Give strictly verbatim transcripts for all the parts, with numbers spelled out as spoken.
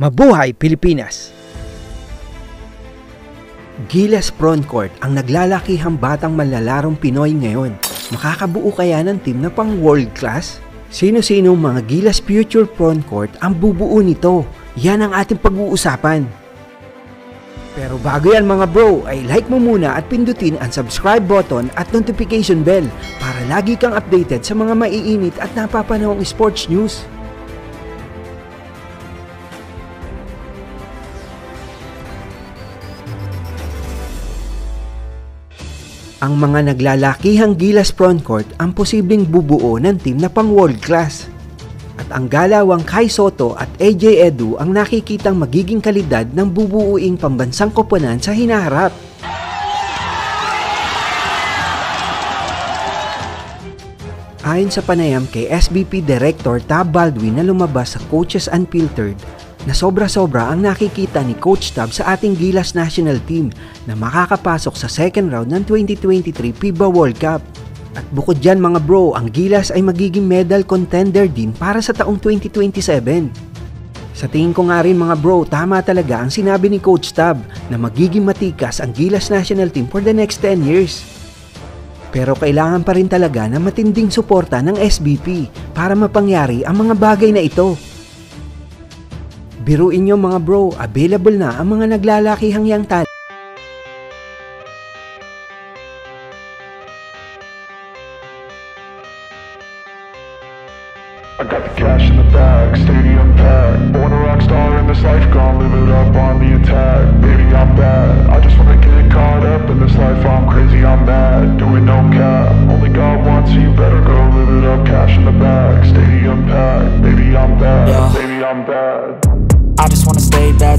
Mabuhay Pilipinas! Gilas Frontcourt ang naglalakihang batang manlalarong Pinoy ngayon. Makakabuo kaya ng team na pang world class? Sino-sino mga Gilas Future Frontcourt ang bubuo nito? Yan ang ating pag-uusapan. Pero bago yan mga bro, ay like mo muna at pindutin ang subscribe button at notification bell para lagi kang updated sa mga maiinit at napapanawang sports news. Ang mga naglalakihang Gilas Frontcourt ang posibleng bubuo ng team na pang world class. At ang galawang Kai Sotto at A J Edu ang nakikitang magiging kalidad ng bubuuing pambansang koponan sa hinaharap. Ayon sa panayam kay S B P Director Tab Baldwin na lumabas sa Coaches Unfiltered, na sobra-sobra ang nakikita ni Coach Tab sa ating Gilas National Team na makakapasok sa second round ng twenty twenty-three FIBA World Cup. At bukod dyan mga bro, ang Gilas ay magiging medal contender din para sa taong twenty twenty-seven. Sa tingin ko nga rin mga bro, tama talaga ang sinabi ni Coach Tab na magiging matikas ang Gilas National Team for the next ten years. Pero kailangan pa rin talaga na matinding suporta ng S B P para mapangyari ang mga bagay na ito. Biruin nyo mga bro, available na ang mga naglalakihang yang talent. I got the cash in the bag, stadium packed. Born a rock star in this life, gone live it up on the attack. Baby, I'm bad, I just wanna get caught up in this life. I'm crazy, I'm mad, doing no cap. Only God wants you, better go live it up. Cash in the bag, stadium packed. Baby, I'm bad, baby, I'm bad. I just wanna stay bad,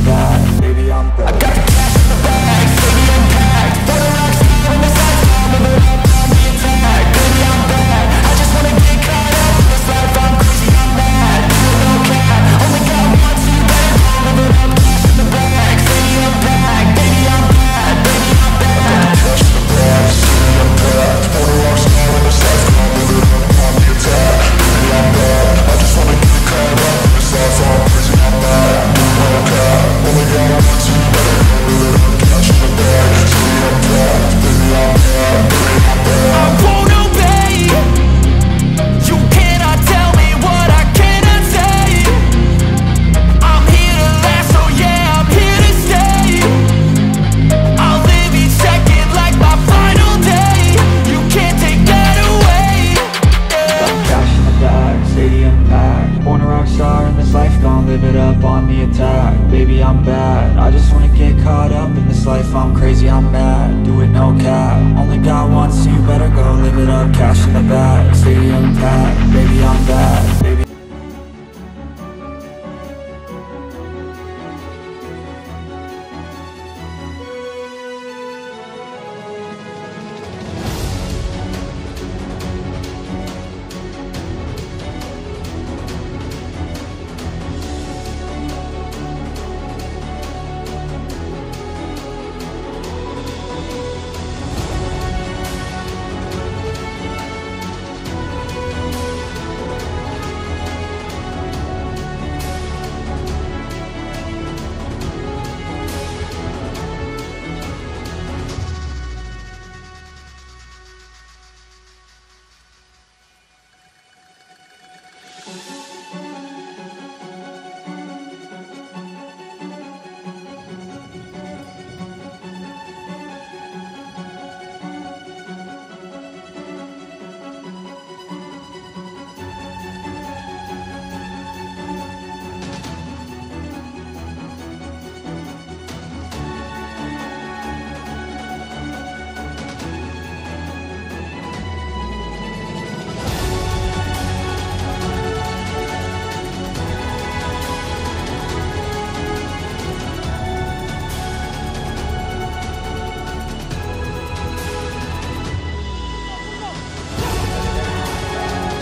bad, baby, I'm bad. I got the cash in the bag, stadium packed. Born a rock star in this life, gon' live it up.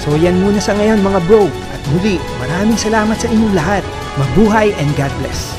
So yan muna sa ngayon mga bro, at muli maraming salamat sa inyong lahat. Mabuhay and God bless!